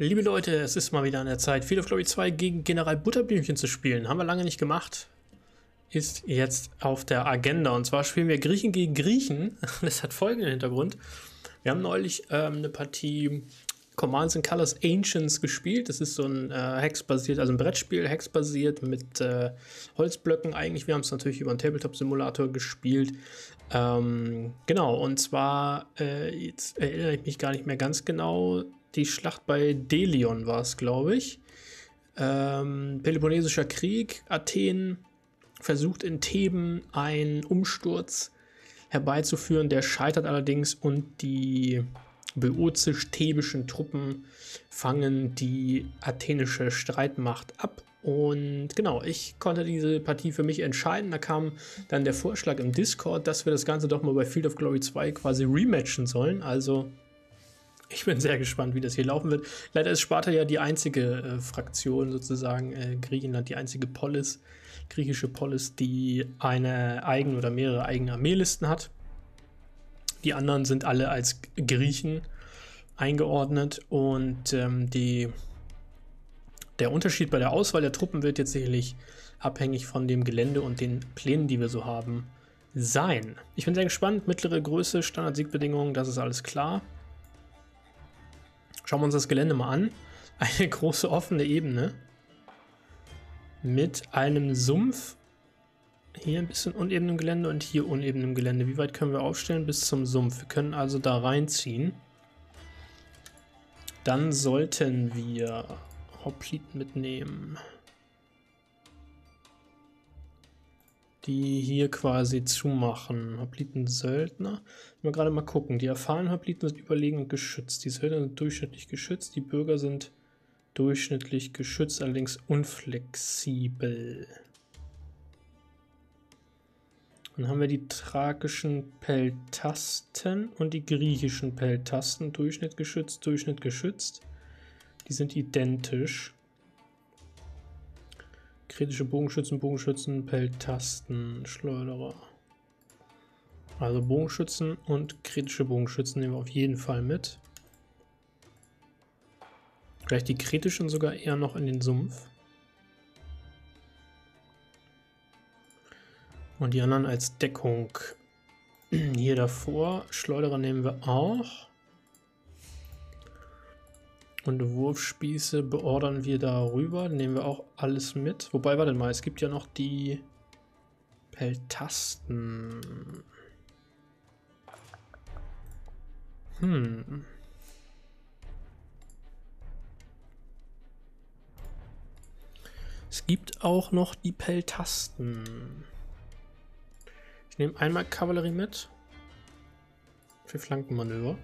Liebe Leute, es ist mal wieder an der Zeit, Field of Glory 2 gegen General Butterblümchen zu spielen. Haben wir lange nicht gemacht. Ist jetzt auf der Agenda. Und zwar spielen wir Griechen gegen Griechen. Das hat folgenden Hintergrund. Wir haben neulich eine Partie Commands and Colors Ancients gespielt. Das ist so ein Hex-basiert, also ein Brettspiel, Hex-basiert mit Holzblöcken eigentlich. Wir haben es natürlich über einen Tabletop-Simulator gespielt. Genau, und zwar, jetzt erinnere ich mich gar nicht mehr ganz genau, die Schlacht bei Delion war es, glaube ich. Peloponnesischer Krieg, Athen versucht in Theben einen Umsturz herbeizuführen, der scheitert allerdings und die böotisch-thebischen Truppen fangen die athenische Streitmacht ab. Und genau, ich konnte diese Partie für mich entscheiden. Da kam dann der Vorschlag im Discord, dass wir das Ganze doch mal bei Field of Glory 2 quasi rematchen sollen. Also ich bin sehr gespannt, wie das hier laufen wird. Leider ist Sparta ja die einzige Fraktion sozusagen, Griechenland, die einzige Polis, griechische Polis, die eine eigene oder mehrere eigene Armeelisten hat. Die anderen sind alle als Griechen eingeordnet und der Unterschied bei der Auswahl der Truppen wird jetzt sicherlich abhängig von dem Gelände und den Plänen, die wir so haben, sein. Ich bin sehr gespannt. Mittlere Größe, Standard-Siegbedingungen, das ist alles klar. Schauen wir uns das Gelände mal an. Eine große offene Ebene mit einem Sumpf. Hier ein bisschen unebenem Gelände und hier unebenem Gelände. Wie weit können wir aufstellen? Bis zum Sumpf. Wir können also da reinziehen. Dann sollten wir Hopliten mitnehmen. Die hier quasi zumachen. Hopliten-Söldner. Mal gerade mal gucken. Die erfahrenen Hopliten sind überlegen und geschützt. Die Söldner sind durchschnittlich geschützt. Die Bürger sind durchschnittlich geschützt, allerdings unflexibel. Dann haben wir die thrakischen Peltasten und die griechischen Peltasten. Durchschnitt geschützt, Durchschnitt geschützt. Die sind identisch. Kritische Bogenschützen, Bogenschützen, Peltasten, Schleuderer. Also Bogenschützen und kritische Bogenschützen nehmen wir auf jeden Fall mit. Vielleicht die kritischen sogar eher noch in den Sumpf. Und die anderen als Deckung hier davor. Schleuderer nehmen wir auch. Und Wurfspieße beordern wir darüber. Nehmen wir auch alles mit. Wobei, warte mal, es gibt ja noch die Peltasten. Es gibt auch noch die Peltasten. Ich nehme einmal Kavallerie mit für Flankenmanöver.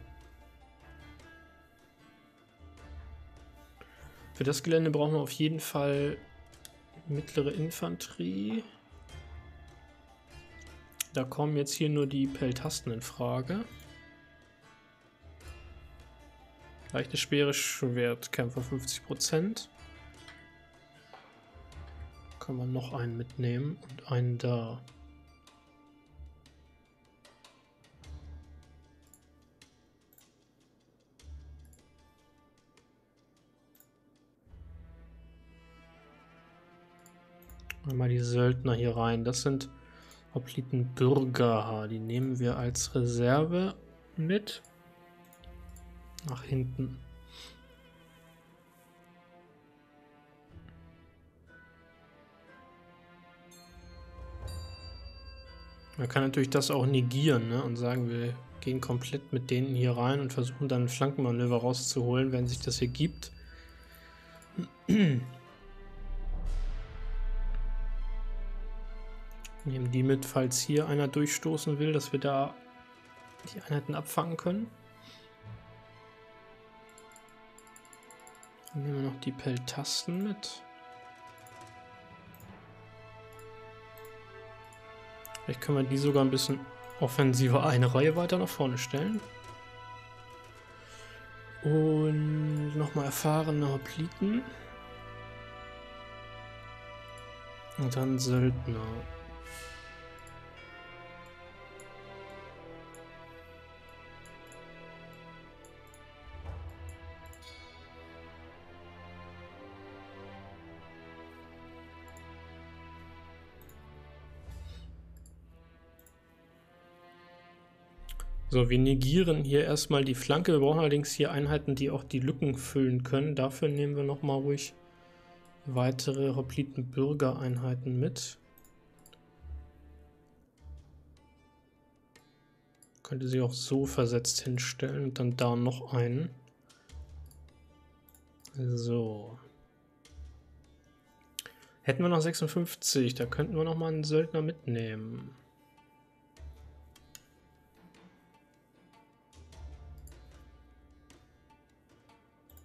Für das Gelände brauchen wir auf jeden Fall mittlere Infanterie. Da kommen jetzt hier nur die Peltasten in Frage. Leichte, schwere Schwertkämpfer 50%. Kann man noch einen mitnehmen und einen da. Mal die Söldner hier rein. Das sind Hoplitenbürger. Die nehmen wir als Reserve mit. Nach hinten. Man kann natürlich das auch negieren, ne? Und sagen, wir gehen komplett mit denen hier rein und versuchen dann ein Flankenmanöver rauszuholen, wenn sich das hier gibt. Nehmen die mit, falls hier einer durchstoßen will, dass wir da die Einheiten abfangen können. Dann nehmen wir noch die Peltasten mit. Vielleicht können wir die sogar ein bisschen offensiver eine Reihe weiter nach vorne stellen. Und nochmal erfahrene Hopliten. Und dann Söldner. So, wir negieren hier erstmal die Flanke. Wir brauchen allerdings hier Einheiten, die auch die Lücken füllen können. Dafür nehmen wir nochmal ruhig weitere Hopliten-Bürgereinheiten mit. Könnte sie auch so versetzt hinstellen und dann da noch einen. So. Hätten wir noch 56, da könnten wir noch mal einen Söldner mitnehmen.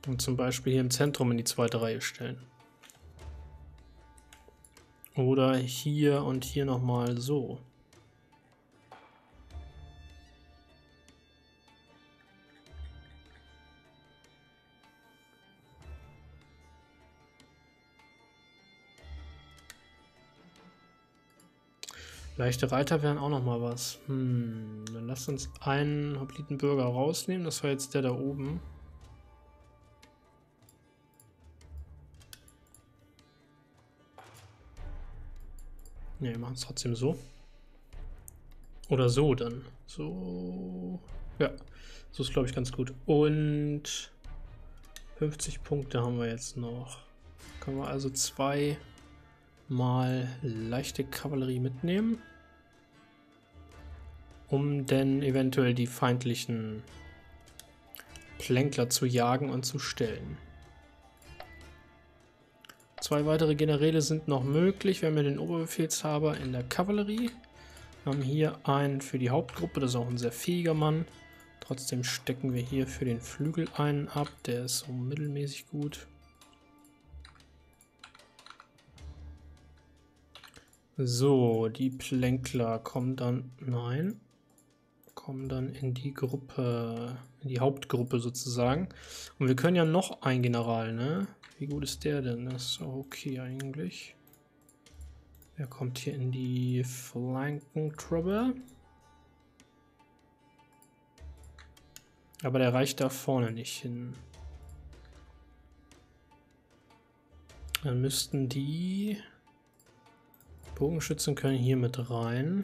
Und zum Beispiel hier im Zentrum in die zweite Reihe stellen. Oder hier und hier nochmal so. Leichte Reiter wären auch nochmal was. Dann lasst uns einen Hoplitenbürger rausnehmen. Das war jetzt der da oben. Ne, wir machen es trotzdem so. Oder so dann. So. Ja, so ist glaube ich ganz gut. Und 50 Punkte haben wir jetzt noch. Können wir also zweimal leichte Kavallerie mitnehmen, um dann eventuell die feindlichen Plänkler zu jagen und zu stellen. Zwei weitere Generäle sind noch möglich. Wir haben hier den Oberbefehlshaber in der Kavallerie. Wir haben hier einen für die Hauptgruppe, das ist auch ein sehr fähiger Mann. Trotzdem stecken wir hier für den Flügel einen ab, der ist so mittelmäßig gut. So, die Plänkler kommen dann, nein, kommen dann in die Gruppe, in die Hauptgruppe sozusagen. Und wir können ja noch einen General, ne? Wie gut ist der denn? Das ist okay eigentlich. Er kommt hier in die Flankentruppe. Aber der reicht da vorne nicht hin. Dann müssten die Bogenschützen können hier mit rein.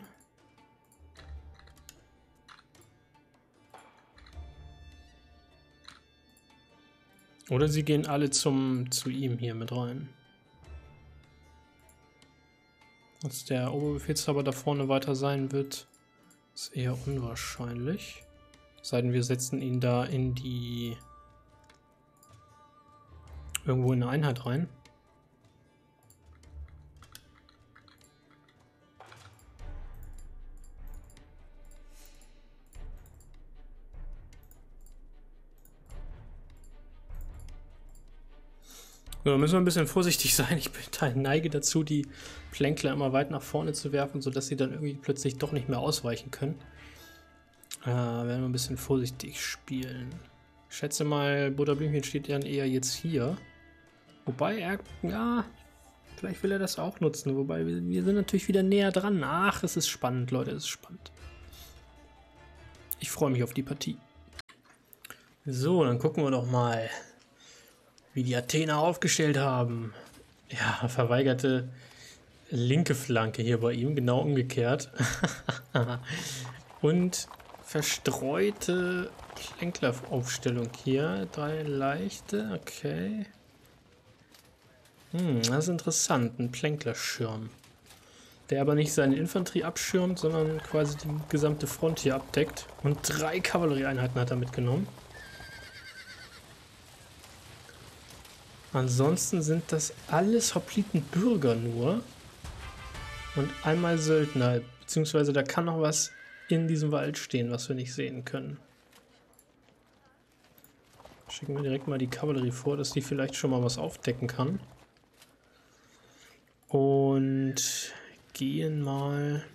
Oder sie gehen alle zu ihm hier mit rein. Dass der Oberbefehlshaber da vorne weiter sein wird, ist eher unwahrscheinlich. Es sei denn, wir setzen ihn da in die irgendwo in eine Einheit rein. So, da müssen wir ein bisschen vorsichtig sein. Ich neige dazu, die Plänkler immer weit nach vorne zu werfen, sodass sie dann irgendwie plötzlich doch nicht mehr ausweichen können. Werden wir ein bisschen vorsichtig spielen. Ich schätze mal, Butterblümchen steht dann eher jetzt hier. Wobei er, ja, vielleicht will er das auch nutzen. Wobei wir sind natürlich wieder näher dran. Ach, es ist spannend, Leute, es ist spannend. Ich freue mich auf die Partie. So, dann gucken wir doch mal, wie die Athener aufgestellt haben. Ja, verweigerte linke Flanke hier bei ihm, genau umgekehrt. Und verstreute Plänkler-Aufstellung hier. Drei leichte, okay. Das ist interessant, ein Plänklerschirm. Der aber nicht seine Infanterie abschirmt, sondern quasi die gesamte Front hier abdeckt. Und drei Kavallerieeinheiten hat er mitgenommen. Ansonsten sind das alles Hoplitenbürger nur und einmal Söldner, beziehungsweise da kann noch was in diesem Wald stehen, was wir nicht sehen können. Schicken wir direkt mal die Kavallerie vor, dass die vielleicht schon mal was aufdecken kann. Und gehen mal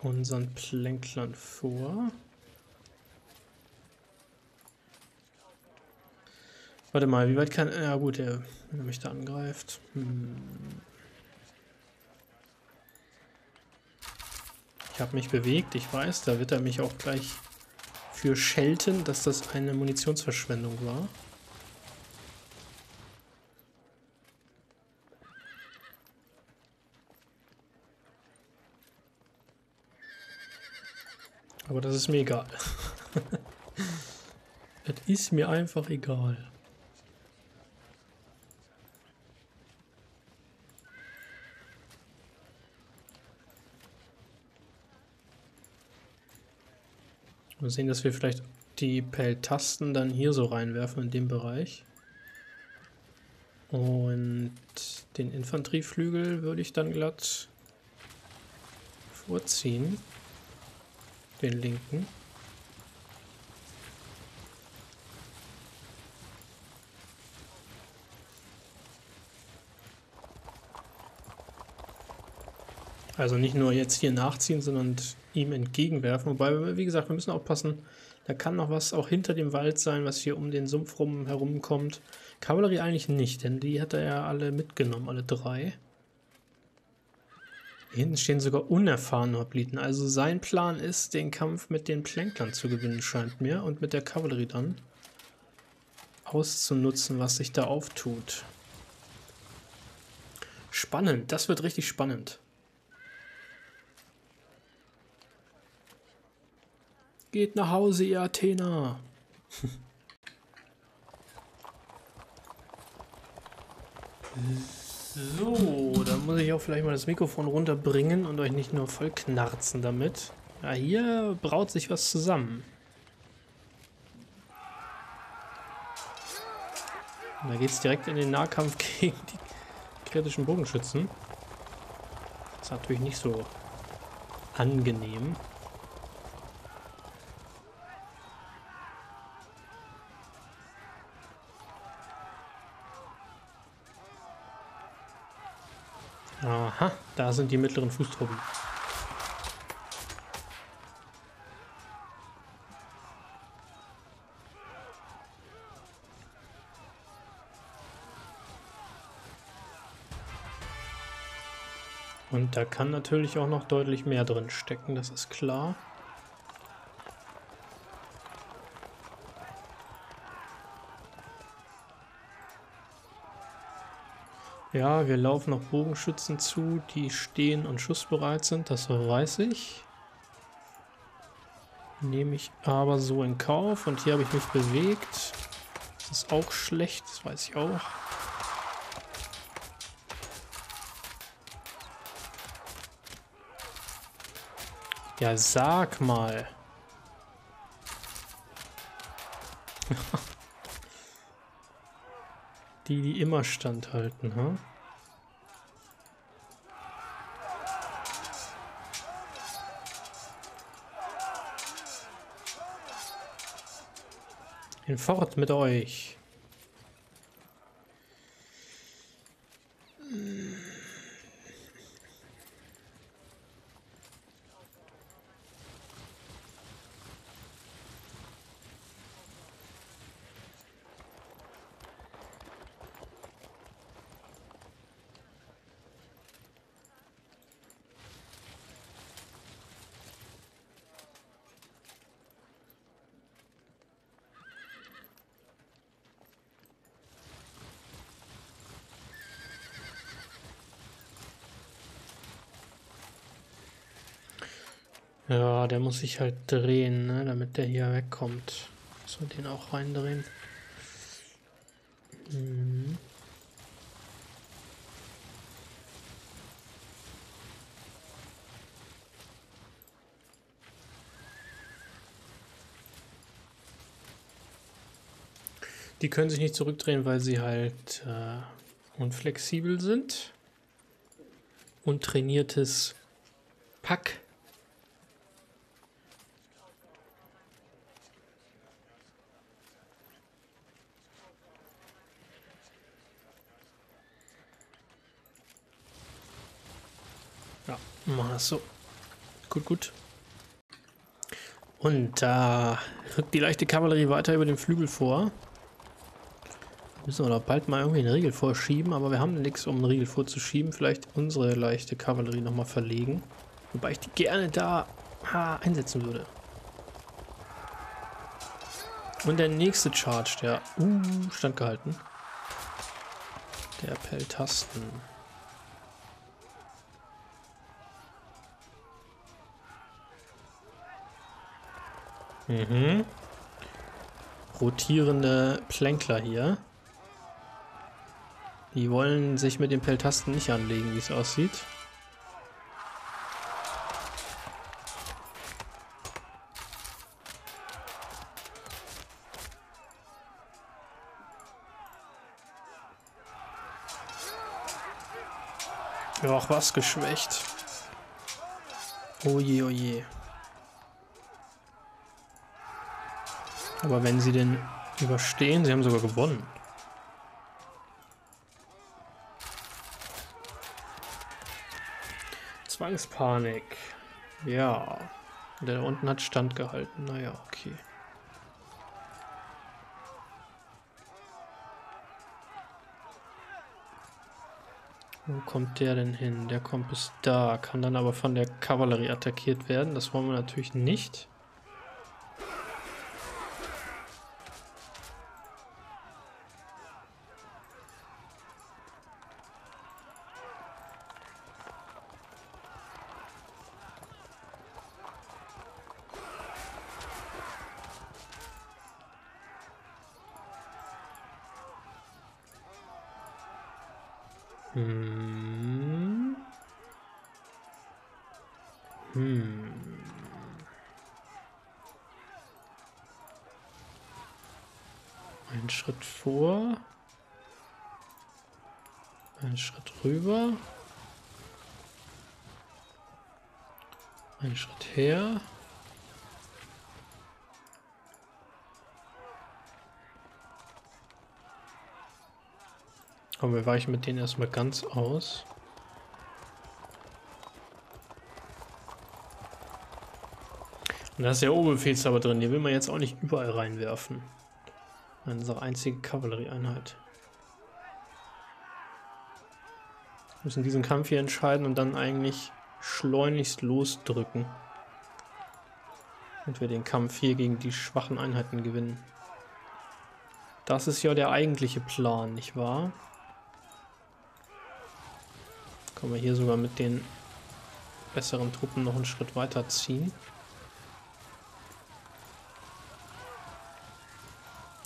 unseren Plänklern vor. Warte mal, wie weit kann... Ja gut, wenn er mich da angreift. Ich habe mich bewegt, ich weiß, da wird er mich auch gleich für schelten, dass das eine Munitionsverschwendung war. Aber das ist mir egal. Das ist mir einfach egal. Mal sehen, dass wir vielleicht die Pell-Tasten dann hier so reinwerfen in dem Bereich. Und den Infanterieflügel würde ich dann glatt vorziehen. Den linken. Also nicht nur jetzt hier nachziehen, sondern ihm entgegenwerfen. Wobei, wie gesagt, wir müssen aufpassen. Da kann noch was auch hinter dem Wald sein, was hier um den Sumpf rum herumkommt. Kavallerie eigentlich nicht, denn die hat er ja alle mitgenommen, alle drei. Hier hinten stehen sogar unerfahrene Hopliten. Also sein Plan ist, den Kampf mit den Plänklern zu gewinnen, scheint mir. Und mit der Kavallerie dann auszunutzen, was sich da auftut. Spannend, das wird richtig spannend. Geht nach Hause, ihr Athener! So, dann muss ich auch vielleicht mal das Mikrofon runterbringen und euch nicht nur voll knarzen damit. Ja, hier braut sich was zusammen. Und da geht es direkt in den Nahkampf gegen die kretischen Bogenschützen. Das ist natürlich nicht so angenehm. Aha, da sind die mittleren Fußtruppen. Und da kann natürlich auch noch deutlich mehr drin stecken, das ist klar. Ja, wir laufen auf Bogenschützen zu, die stehen und schussbereit sind, das weiß ich. Nehme ich aber so in Kauf und hier habe ich mich bewegt. Das ist auch schlecht, das weiß ich auch. Ja, sag mal. Die immer standhalten, ha? Hinfort mit euch! Ja, der muss sich halt drehen, ne, damit der hier wegkommt. So, den auch reindrehen. Mhm. Die können sich nicht zurückdrehen, weil sie halt unflexibel sind. Untrainiertes Pack. Mach das so. Gut, gut. Und da rückt die leichte Kavallerie weiter über den Flügel vor. Müssen wir doch bald mal irgendwie einen Riegel vorschieben, aber wir haben nichts, um einen Riegel vorzuschieben. Vielleicht unsere leichte Kavallerie nochmal verlegen. Wobei ich die gerne da einsetzen würde. Und der nächste Charge, der standgehalten. Der Pell-Tasten. Mhm. Rotierende Plänkler hier. Die wollen sich mit den Peltasten nicht anlegen, wie es aussieht. Ja, auch was geschwächt. Oje, oje. Aber wenn sie den überstehen, sie haben sogar gewonnen. Zwangspanik. Ja. Der da unten hat standgehalten. Naja, okay. Wo kommt der denn hin? Der kommt bis da. Kann dann aber von der Kavallerie attackiert werden. Das wollen wir natürlich nicht. Ein Schritt vor. Ein Schritt rüber. Ein Schritt her. Aber wir weichen mit denen erstmal ganz aus. Und da ist der Oberbefehlshaber drin, den will man jetzt auch nicht überall reinwerfen. Unsere einzige Kavallerieeinheit. Wir müssen diesen Kampf hier entscheiden und dann eigentlich schleunigst losdrücken. Und wir den Kampf hier gegen die schwachen Einheiten gewinnen. Das ist ja der eigentliche Plan, nicht wahr? Können wir hier sogar mit den besseren Truppen noch einen Schritt weiter ziehen.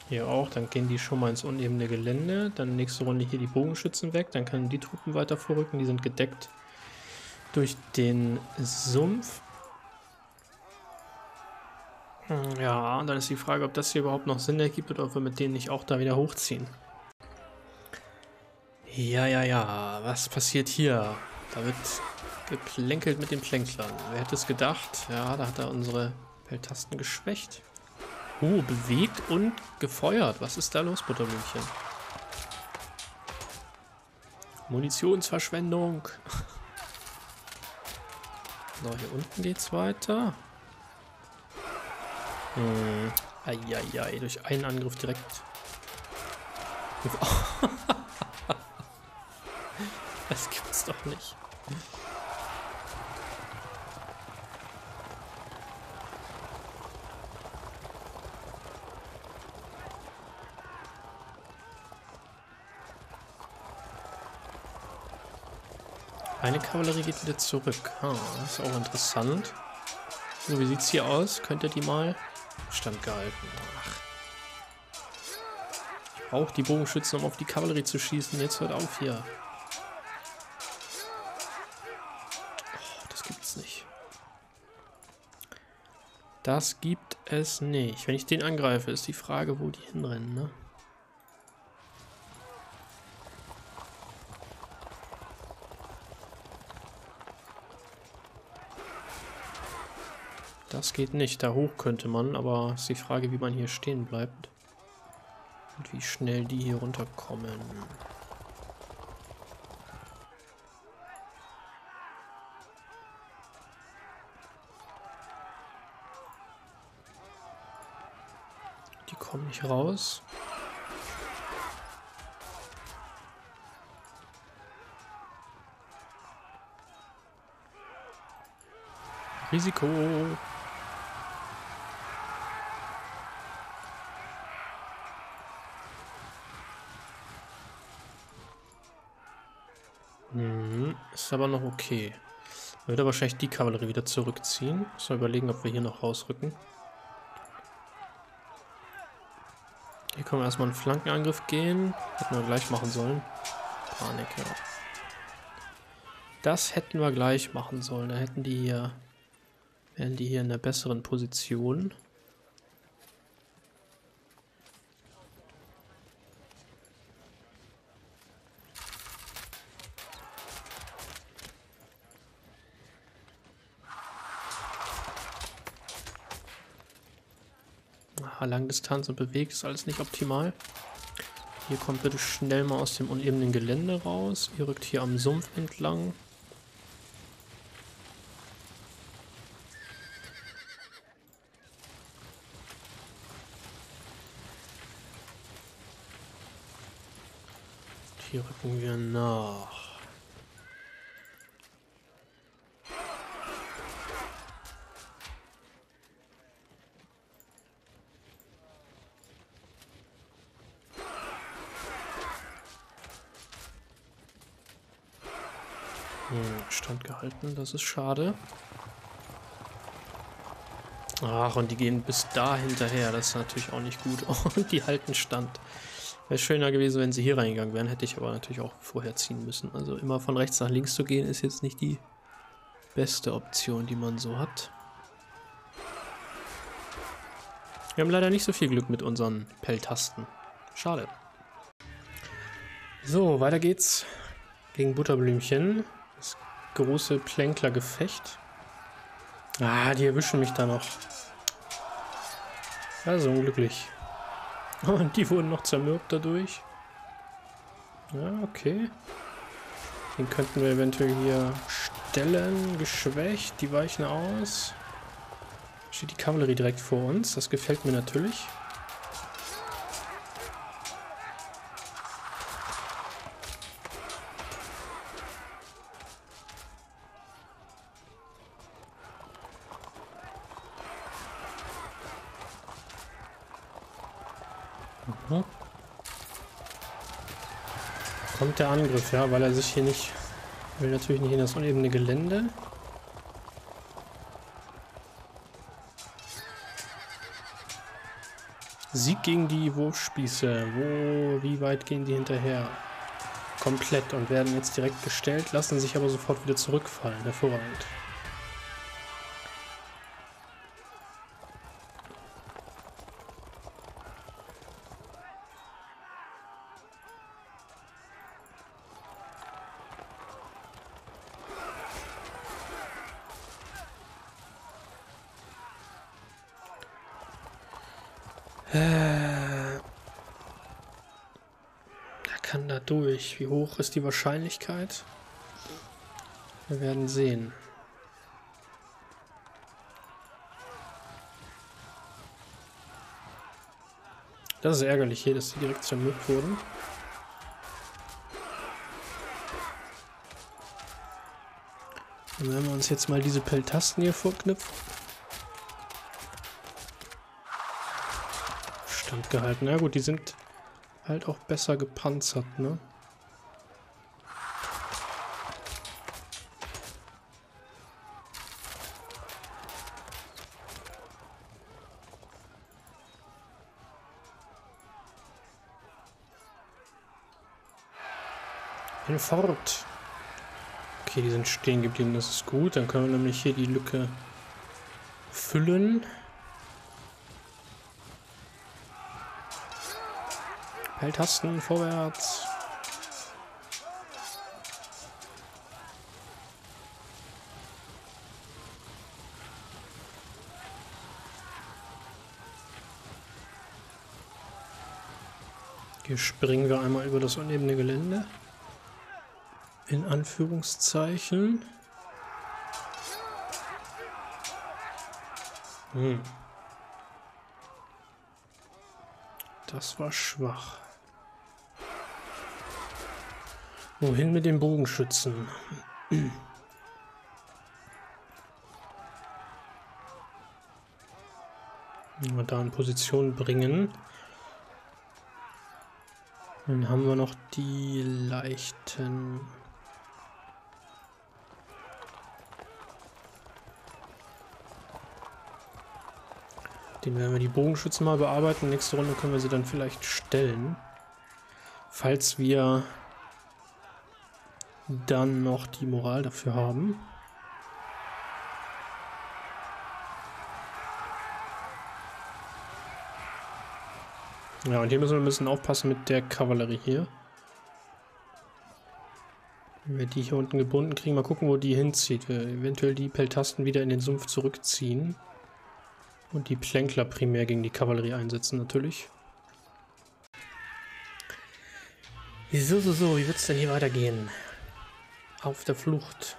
Hier auch, dann gehen die schon mal ins unebene Gelände. Dann nächste Runde hier die Bogenschützen weg. Dann können die Truppen weiter vorrücken. Die sind gedeckt durch den Sumpf. Ja, und dann ist die Frage, ob das hier überhaupt noch Sinn ergibt oder ob wir mit denen nicht auch da wieder hochziehen. Ja. Was passiert hier? Da wird geplänkelt mit den Plänklern. Wer hätte es gedacht? Ja, da hat er unsere Peltasten geschwächt. Oh, bewegt und gefeuert. Was ist da los, Butterblümchen? Munitionsverschwendung. So, hier unten geht's weiter. Eieiei, durch einen Angriff direkt. Das gibt's doch nicht. Eine Kavallerie geht wieder zurück. Ah, das ist auch interessant. So, wie sieht es hier aus? Könnt ihr die mal standgehalten? Ach. Ich brauche die Bogenschützen, um auf die Kavallerie zu schießen. Jetzt hört auf hier. Oh, das gibt's nicht. Das gibt es nicht. Wenn ich den angreife, ist die Frage, wo die hinrennen, ne? Das geht nicht. Da hoch könnte man, aber ist die Frage, wie man hier stehen bleibt. Und wie schnell die hier runterkommen. Die kommen nicht raus. Risiko. Ist aber noch okay. Man wird aber wahrscheinlich die Kavallerie wieder zurückziehen. Müssen wir überlegen, ob wir hier noch rausrücken. Hier können wir erstmal einen Flankenangriff gehen. Hätten wir gleich machen sollen. Panik, ja. Das hätten wir gleich machen sollen. Da hätten die hier, wären die hier in einer besseren Position. Langdistanz und bewegt ist alles nicht optimal. Hier kommt bitte schnell mal aus dem unebenen Gelände raus. Ihr rückt hier am Sumpf entlang. Und hier rücken wir nach. Gehalten, das ist schade. Ach, und die gehen bis da hinterher, das ist natürlich auch nicht gut. Und die halten Stand. Wäre schöner gewesen, wenn sie hier reingegangen wären, hätte ich aber natürlich auch vorher ziehen müssen. Also immer von rechts nach links zu gehen, ist jetzt nicht die beste Option, die man so hat. Wir haben leider nicht so viel Glück mit unseren Pelltasten. Schade. So, weiter geht's gegen Butterblümchen. Das große Plänkler-Gefecht. Ah, die erwischen mich da noch. Also unglücklich. Und die wurden noch zermürbt dadurch. Ja, okay. Den könnten wir eventuell hier stellen. Geschwächt, die weichen aus. Steht die Kavallerie direkt vor uns. Das gefällt mir natürlich. Kommt der Angriff, ja, weil er sich hier nicht, will natürlich nicht in das unebene Gelände. Sieg gegen die Wurfspieße. Wo, wie weit gehen die hinterher? Komplett und werden jetzt direkt gestellt, lassen sich aber sofort wieder zurückfallen. Hervorragend. Durch. Wie hoch ist die Wahrscheinlichkeit? Wir werden sehen. Das ist ärgerlich hier, dass die direkt zermürbt wurden. Und wenn wir uns jetzt mal diese Pelltasten hier vorknüpfen. Stand gehalten. Na gut, die sind halt auch besser gepanzert, ne? Hinfort. Okay, die sind stehen geblieben, das ist gut. Dann können wir nämlich hier die Lücke füllen. Pelltasten vorwärts. Hier springen wir einmal über das unebene Gelände. In Anführungszeichen. Das war schwach. Wohin mit dem Bogenschützen? Mal da in Position bringen. Dann haben wir noch die leichten. Den werden wir die Bogenschützen mal bearbeiten. Nächste Runde können wir sie dann vielleicht stellen. Falls wir dann noch die Moral dafür haben. Ja, und hier müssen wir ein bisschen aufpassen mit der Kavallerie hier. Wenn wir die hier unten gebunden kriegen, mal gucken, wo die hinzieht. Wir eventuell die Peltasten wieder in den Sumpf zurückziehen. Und die Plänkler primär gegen die Kavallerie einsetzen, natürlich. So, wie wird's denn hier weitergehen? Auf der Flucht.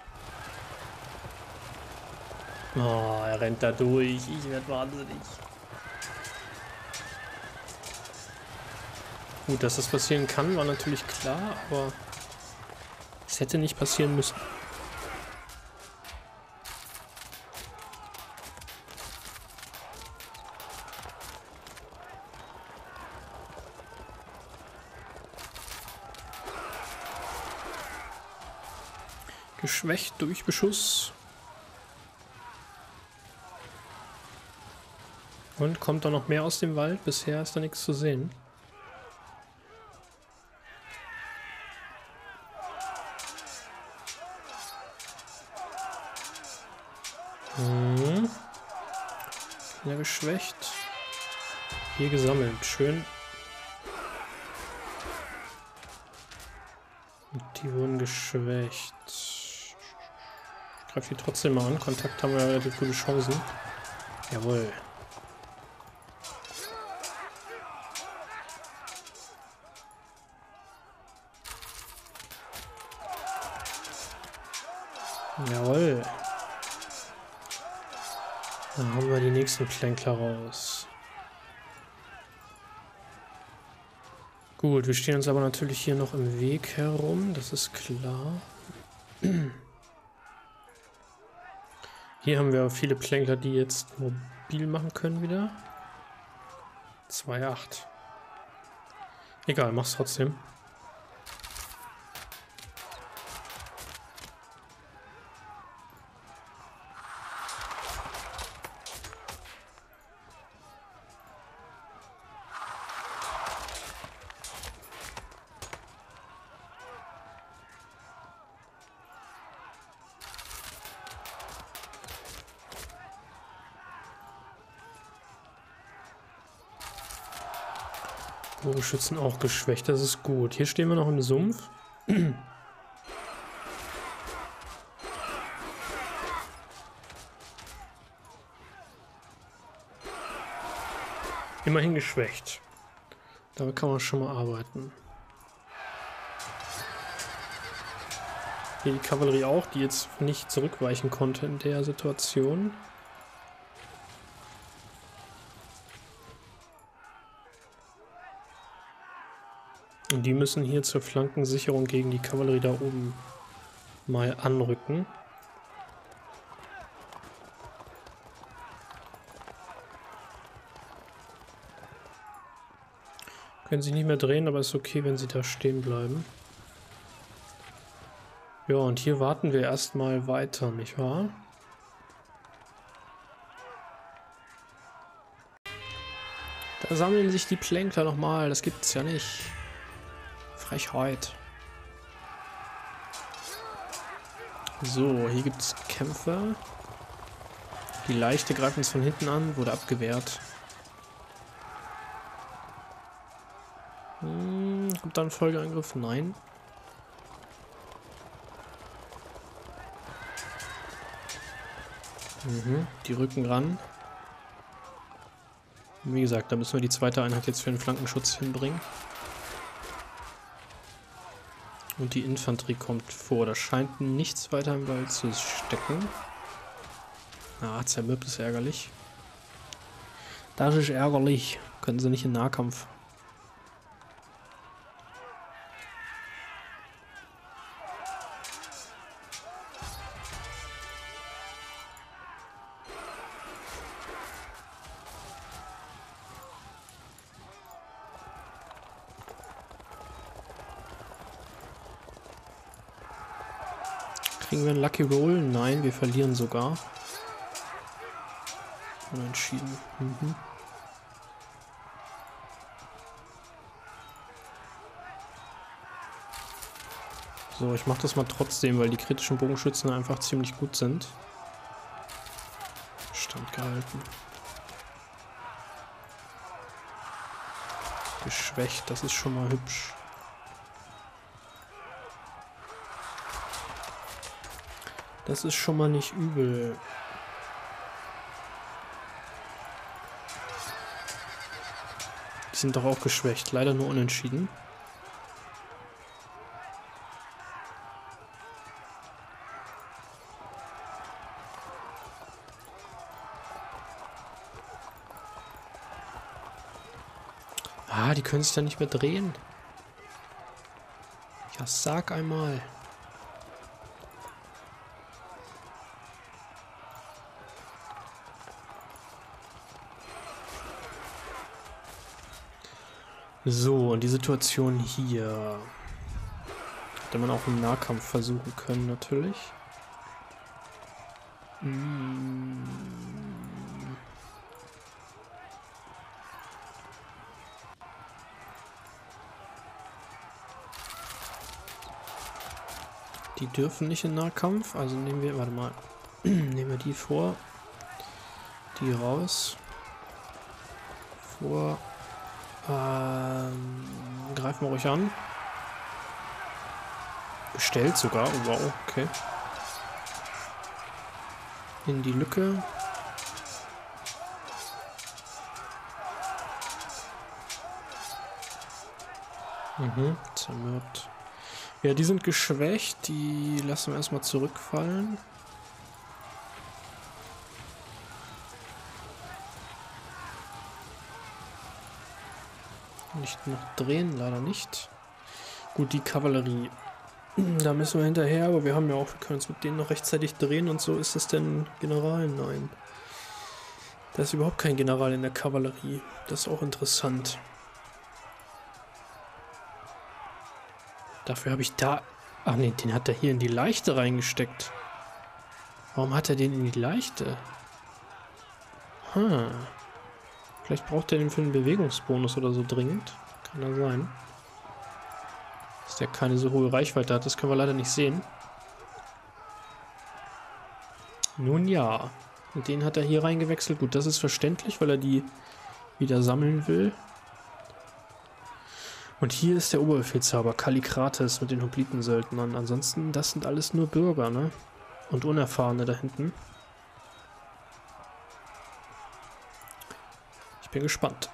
Oh, er rennt da durch. Ich werde wahnsinnig. Gut, dass das passieren kann, war natürlich klar, aber es hätte nicht passieren müssen. Geschwächt durch Beschuss. Und kommt da noch mehr aus dem Wald? Bisher ist da nichts zu sehen. Ja, geschwächt. Hier gesammelt. Schön. Und die wurden geschwächt. Ich greife die trotzdem mal an. Kontakt haben wir relativ gute Chancen. Jawohl. Jawohl. Da haben wir die nächsten Plänkler raus. Gut, wir stehen uns aber natürlich hier noch im Weg herum, das ist klar. Hier haben wir viele Plänkler, die jetzt mobil machen können wieder. 2,8. Egal, mach's trotzdem. Bogenschützen auch geschwächt, das ist gut. Hier stehen wir noch im Sumpf. Immerhin geschwächt. Damit kann man schon mal arbeiten. Hier die Kavallerie auch, die jetzt nicht zurückweichen konnte in der Situation. Und die müssen hier zur Flankensicherung gegen die Kavallerie da oben mal anrücken. Können sich nicht mehr drehen, aber ist okay, wenn sie da stehen bleiben. Ja, und hier warten wir erstmal weiter, nicht wahr? Da sammeln sich die Plänkler nochmal, das gibt's ja nicht. Frechheit. So, hier gibt es Kämpfer. Die Leichte greift uns von hinten an, wurde abgewehrt. Kommt da ein Folgeangriff? Nein. Die rücken ran. Wie gesagt, da müssen wir die zweite Einheit jetzt für den Flankenschutz hinbringen. Und die Infanterie kommt vor. Da scheint nichts weiter im Wald zu stecken. Ah, zermürbt ist ärgerlich. Das ist ärgerlich. Können sie nicht in Nahkampf. Kriegen wir einen Lucky Roll? Nein, wir verlieren sogar. Unentschieden. So, ich mache das mal trotzdem, weil die kritischen Bogenschützen einfach ziemlich gut sind. Stand gehalten. Geschwächt, das ist schon mal hübsch. Das ist schon mal nicht übel. Die sind doch auch geschwächt, leider nur unentschieden. Ah, die können sich da nicht mehr drehen. Ja, sag einmal. So, und die Situation hier. Hätte man auch im Nahkampf versuchen können, natürlich. Die dürfen nicht in Nahkampf, also nehmen wir, warte mal, nehmen wir die vor. Die raus. Vor. Greifen wir ruhig an. Bestellt sogar. Oh, wow, okay. In die Lücke. Zermürbt. Ja, die sind geschwächt. Die lassen wir erstmal zurückfallen. Nicht noch drehen, leider nicht. Gut, die Kavallerie. Da müssen wir hinterher, aber wir haben ja auch, wir können uns mit denen noch rechtzeitig drehen und so. Ist das denn General? Nein. Da ist überhaupt kein General in der Kavallerie. Das ist auch interessant. Dafür habe ich da... Ach ne, den hat er hier in die Leichte reingesteckt. Warum hat er den in die Leichte? Hm. Vielleicht braucht er den für einen Bewegungsbonus oder so dringend. Kann ja sein. Dass der keine so hohe Reichweite hat, das können wir leider nicht sehen. Nun ja. Und den hat er hier reingewechselt. Gut, das ist verständlich, weil er die wieder sammeln will. Und hier ist der Oberbefehlshaber, Kallikrates mit den Hoplitensöldnern. Ansonsten, das sind alles nur Bürger, ne? Und Unerfahrene da hinten. Bin gespannt.